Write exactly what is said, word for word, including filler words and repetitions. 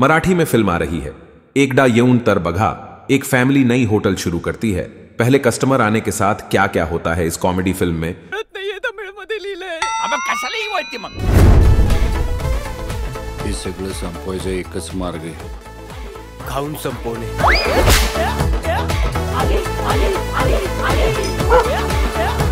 मराठी में फिल्म आ रही है। एकदा येऊन तर बघा एक फैमिली नई होटल शुरू करती है। पहले कस्टमर आने के साथ क्या क्या होता है इस कॉमेडी फिल्म में। हे सगळं संपवायचं एकच मार्ग आहे, खाऊन संपवणे। आगे आगे आगे आगे